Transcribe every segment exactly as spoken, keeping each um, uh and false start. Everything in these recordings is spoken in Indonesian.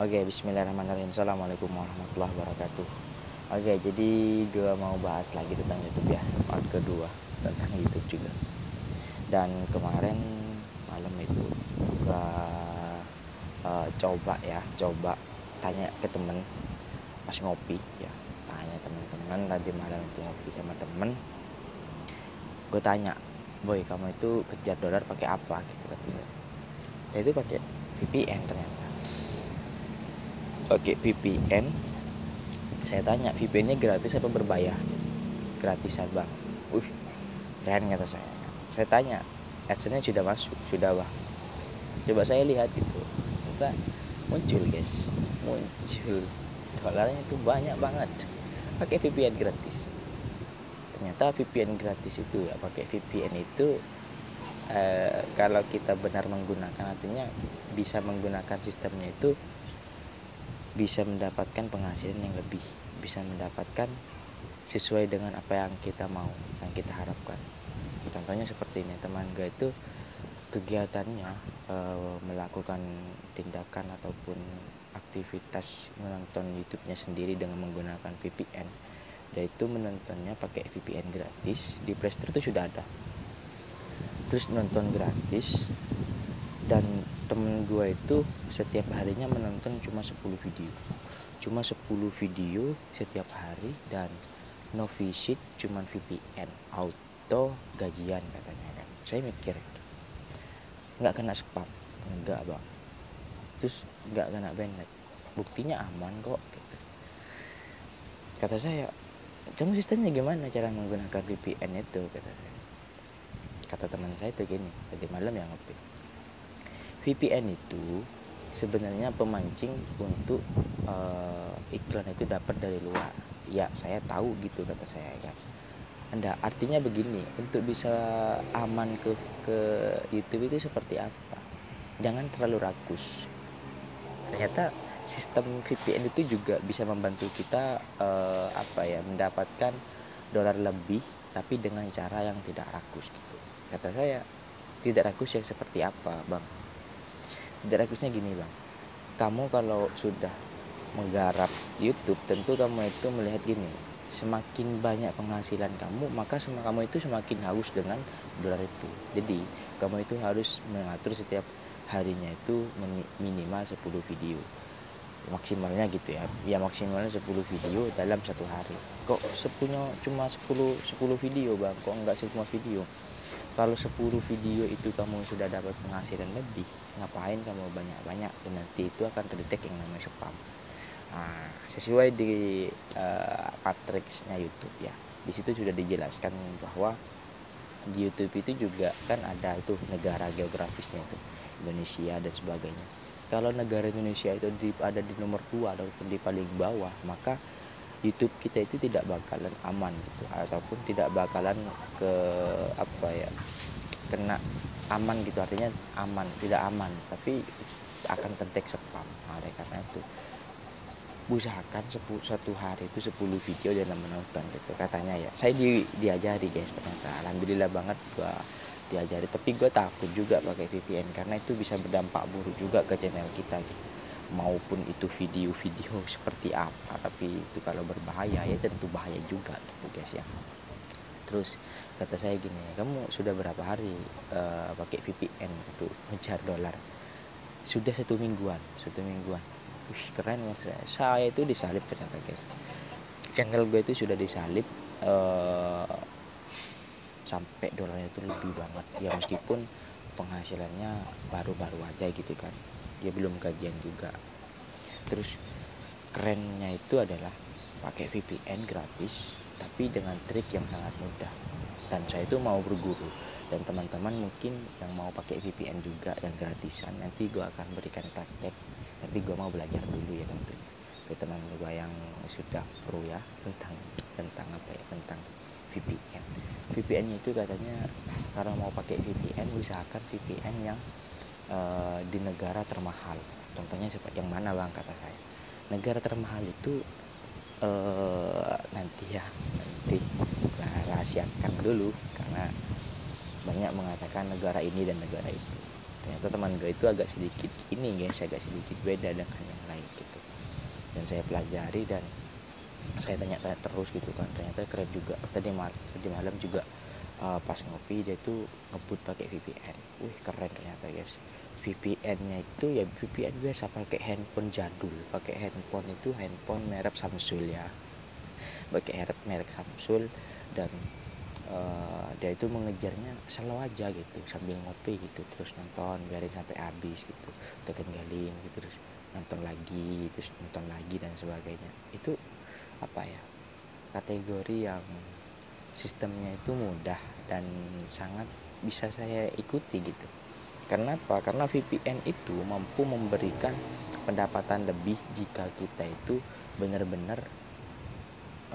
Oke, bismillahirrahmanirrahim. Assalamualaikum warahmatullahi wabarakatuh. Oke, jadi gue mau bahas lagi tentang YouTube ya, part kedua tentang YouTube juga. Dan kemarin malam itu gue uh, coba ya, coba tanya ke temen pas ngopi ya, tanya temen-temen tadi malam itu ngopi sama temen. Gue tanya, boy kamu itu kejar dolar pakai apa gitu katanya. Dia itu pakai V P N ternyata. Oke, V P N. Saya tanya, V P N-nya gratis apa berbayar? Gratisan bang. Wih, keren kata saya. Saya tanya, adsense-nya sudah masuk, sudah bang. Coba saya lihat gitu. Kita muncul guys, muncul. Dolarnya itu banyak banget. Pakai V P N gratis. Ternyata V P N gratis itu ya, pakai V P N itu. Eh, kalau kita benar menggunakan, artinya bisa menggunakan sistemnya itu, bisa mendapatkan penghasilan yang lebih, bisa mendapatkan sesuai dengan apa yang kita mau, yang kita harapkan. Contohnya seperti ini, teman gue itu kegiatannya e, melakukan tindakan ataupun aktivitas menonton YouTube-nya sendiri dengan menggunakan V P N, yaitu menontonnya pakai V P N gratis di Play Store itu sudah ada, terus nonton gratis. Dan temen gue itu setiap harinya menonton cuma sepuluh video, cuma sepuluh video setiap hari, dan no visit, cuman V P N auto gajian katanya kan. Saya mikir nggak kena spam, enggak bang, terus nggak kena banned, buktinya aman kok gitu. Kata saya, kamu sistemnya gimana cara menggunakan V P N itu kata saya. Kata teman saya itu gini, tadi malam yang ngopi, V P N itu sebenarnya pemancing untuk e, iklan itu dapat dari luar. Ya saya tahu gitu kata saya kan. Anda artinya begini, untuk bisa aman ke ke YouTube itu seperti apa? Jangan terlalu rakus. Ternyata sistem V P N itu juga bisa membantu kita e, apa ya mendapatkan dolar lebih, tapi dengan cara yang tidak rakus gitu. Kata saya, tidak rakus yang seperti apa bang? Tidak rakusnya gini bang, kamu kalau sudah menggarap YouTube, tentu kamu itu melihat gini, semakin banyak penghasilan kamu, maka semua kamu itu semakin haus dengan dolar itu. Jadi kamu itu harus mengatur setiap harinya itu minimal sepuluh video, maksimalnya gitu ya, ya maksimalnya sepuluh video dalam satu hari. Kok sepunya cuma sepuluh video bang, kok enggak semua video? Kalau sepuluh video itu kamu sudah dapat penghasilan lebih, ngapain kamu banyak-banyak? Dan nanti itu akan terdetek yang namanya spam. Nah, sesuai di uh, matriksnya YouTube ya, di situ sudah dijelaskan bahwa di YouTube itu juga kan ada itu negara geografisnya itu, Indonesia dan sebagainya. Kalau negara Indonesia itu di, ada di nomor dua ataupun di paling bawah, maka YouTube kita itu tidak bakalan aman gitu, ataupun tidak bakalan ke apa ya kena aman gitu, artinya aman tidak aman, tapi akan terdetek spam. Oleh karena itu usahakan satu hari itu sepuluh video dalam menonton gitu katanya ya. Saya di, diajari guys ternyata, alhamdulillah banget gua diajari, tapi gua takut juga pakai V P N karena itu bisa berdampak buruk juga ke channel kita gitu. Maupun itu video-video seperti apa, tapi itu kalau berbahaya ya tentu bahaya juga gitu guys ya. Terus kata saya gini, kamu sudah berapa hari uh, pakai V P N untuk ngejar dolar? Sudah satu mingguan, satu mingguan. Wih keren mas, saya itu disalib ternyata guys. Channel gue itu sudah disalib uh, sampai dolarnya itu lebih banget. Ya meskipun penghasilannya baru-baru aja gitu kan. Dia belum kajian juga. Terus kerennya itu adalah pakai V P N gratis, tapi dengan trik yang sangat mudah. Dan saya itu mau berguru, dan teman-teman mungkin yang mau pakai V P N juga yang gratisan, nanti gue akan berikan praktek. Nanti gue mau belajar dulu ya tentunya ke teman gue yang sudah pro ya tentang tentang apa ya tentang V P N. V P N itu katanya kalau mau pakai V P N usahakan V P N yang di negara termahal. Contohnya seperti yang mana bang kata saya. Negara termahal itu eh, nanti ya nanti nah, rahasiakan dulu karena banyak mengatakan negara ini dan negara itu. Ternyata teman gue itu agak sedikit ini guys, agak sedikit beda dengan yang lain. dan saya pelajari dan saya tanya-tanya terus gitu kan, ternyata keren juga. Tadi malam, tadi malam juga uh, pas ngopi dia tuh ngebut pakai V P N. Wih keren ternyata guys. V P N-nya itu ya V P N biasa, pakai handphone jadul, pakai handphone itu handphone merek Samsung ya, pakai merek Samsung. Dan uh, dia itu mengejarnya slow aja gitu sambil ngopi gitu, terus nonton biarin sampai habis gitu, tekan galing gitu, terus nonton lagi, terus nonton lagi dan sebagainya. Itu apa ya, kategori yang sistemnya itu mudah dan sangat bisa saya ikuti gitu. Kenapa? Karena V P N itu mampu memberikan pendapatan lebih jika kita itu benar-benar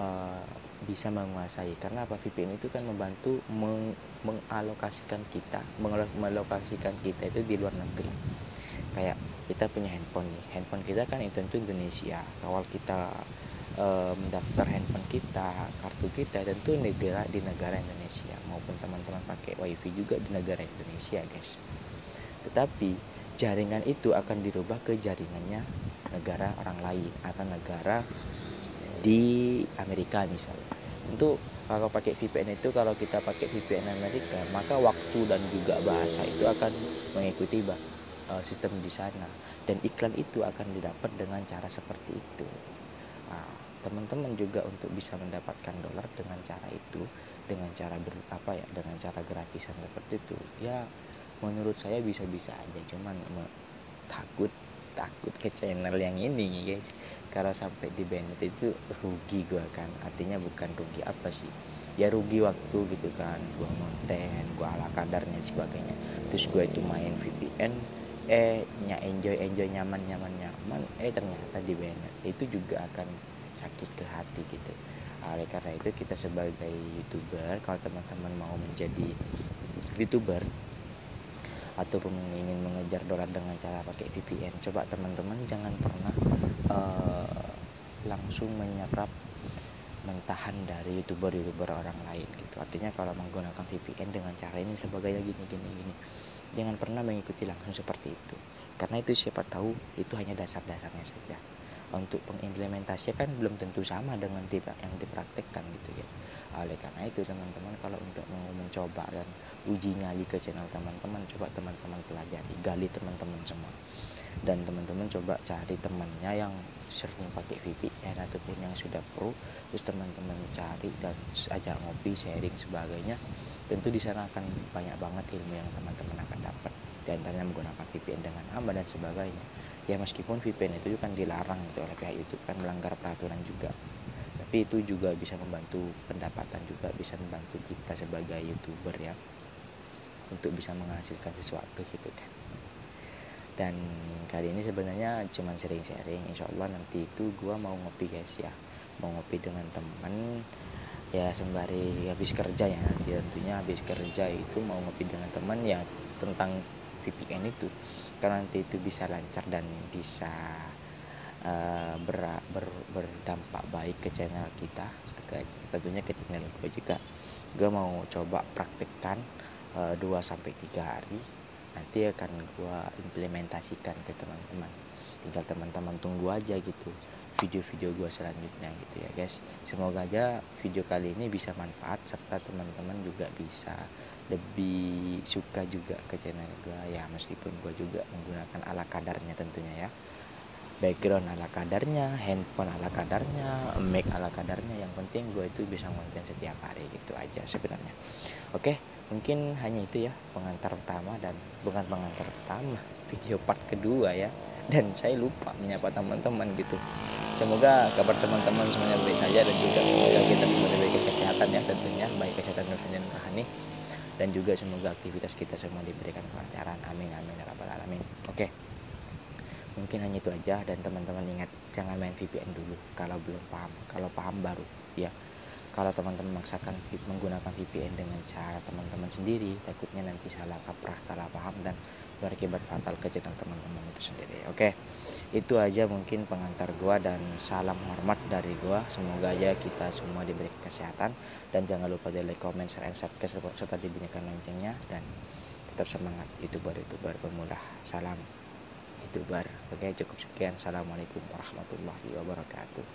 uh, bisa menguasai. Karena apa? V P N itu kan membantu meng- mengalokasikan kita, mengalokasikan kita itu di luar negeri. Kayak kita punya handphone nih, handphone kita kan itu tentu Indonesia. Awal kita uh, mendaftar handphone kita, kartu kita tentu negara di negara Indonesia, maupun teman-teman pakai wifi juga di negara Indonesia, guys. Tetapi jaringan itu akan dirubah ke jaringannya negara orang lain atau negara di Amerika misalnya. Untuk kalau pakai V P N itu, kalau kita pakai V P N Amerika, maka waktu dan juga bahasa itu akan mengikuti bah, sistem di sana, dan iklan itu akan didapat dengan cara seperti itu. Nah, teman-teman juga untuk bisa mendapatkan dolar dengan cara itu, dengan cara ber, apa ya, dengan cara gratisan seperti itu. Ya menurut saya bisa-bisa aja, cuman takut takut ke channel yang ini guys, karena sampai di banned itu rugi gua kan. Artinya bukan rugi apa sih ya, rugi waktu gitu kan, gua konten gua ala kadarnya sebagainya, terus gua itu main V P N eh nya enjoy enjoy nyaman nyaman nyaman eh ternyata di banned, itu juga akan sakit ke hati gitu. Oleh karena itu kita sebagai YouTuber, kalau teman-teman mau menjadi YouTuber atau ingin mengejar dolar dengan cara pakai V P N, coba teman-teman jangan pernah uh, langsung menyerap, mentahan dari youtuber-youtuber orang lain gitu. Artinya kalau menggunakan V P N dengan cara ini sebagainya gini-gini-gini, jangan pernah mengikuti langsung seperti itu, karena itu siapa tahu itu hanya dasar-dasarnya saja. Untuk pengimplementasinya kan belum tentu sama dengan yang dipraktekkan gitu ya. Oleh karena itu teman-teman, kalau untuk mau mencoba dan uji nyali ke channel teman-teman, coba teman-teman pelajari, gali teman-teman semua, dan teman-teman coba cari temannya yang sering pakai V P N ataupun yang sudah pro, terus teman-teman cari dan ajak ngopi, sharing sebagainya. Tentu di sana akan banyak banget ilmu yang teman-teman akan dapat, dan antaranya menggunakan V P N dengan aman dan sebagainya. Ya meskipun V P N itu kan dilarang gitu oleh pihak YouTube, kan melanggar peraturan juga, tapi itu juga bisa membantu pendapatan juga, bisa membantu kita sebagai YouTuber ya untuk bisa menghasilkan sesuatu gitu kan. Dan kali ini sebenarnya cuman sharing-sharing, insyaallah nanti itu gua mau ngopi guys ya, mau ngopi dengan temen ya, sembari habis kerja ya, tentunya habis kerja itu mau ngopi dengan temen ya tentang V P N itu, karena nanti itu bisa lancar dan bisa uh, ber, ber, berdampak baik ke channel kita, ke, tentunya ke channel gue juga. Gue mau coba praktekkan uh, dua sampai tiga hari, nanti akan gue implementasikan ke teman-teman. Tinggal teman-teman tunggu aja gitu video-video gue selanjutnya gitu ya guys. Semoga aja video kali ini bisa manfaat, serta teman-teman juga bisa lebih suka juga ke channel gue ya, meskipun gue juga menggunakan ala kadarnya tentunya ya, background ala kadarnya, handphone ala kadarnya, mic ala kadarnya. Yang penting gue itu bisa konten setiap hari gitu aja sebenarnya. Oke, mungkin hanya itu ya pengantar pertama, dan bukan pengantar pertama, video part kedua ya, dan saya lupa menyapa teman-teman gitu. Semoga kabar teman-teman semuanya baik saja, dan juga semoga kita semua diberikan kesehatan ya tentunya, baik kesehatan dan rohani, dan juga semoga aktivitas kita semua diberikan kelancaran. Amin amin ya rabbal alamin. Oke, mungkin hanya itu aja, dan teman-teman ingat jangan main V P N dulu kalau belum paham, kalau paham baru ya. Kalau teman-teman memaksakan menggunakan V P N dengan cara teman-teman sendiri, takutnya nanti salah kaprah, salah paham, dan berakibat fatal ke channel teman-teman itu sendiri. Oke, itu aja mungkin pengantar gua, dan salam hormat dari gua. Semoga aja kita semua diberi kesehatan, dan jangan lupa di like, comment, share, and subscribe, serta dibunyikan loncengnya, dan tetap semangat YouTuber-YouTuber pemula. Salam Dubar. Oke, cukup sekian. Assalamualaikum warahmatullahi wabarakatuh.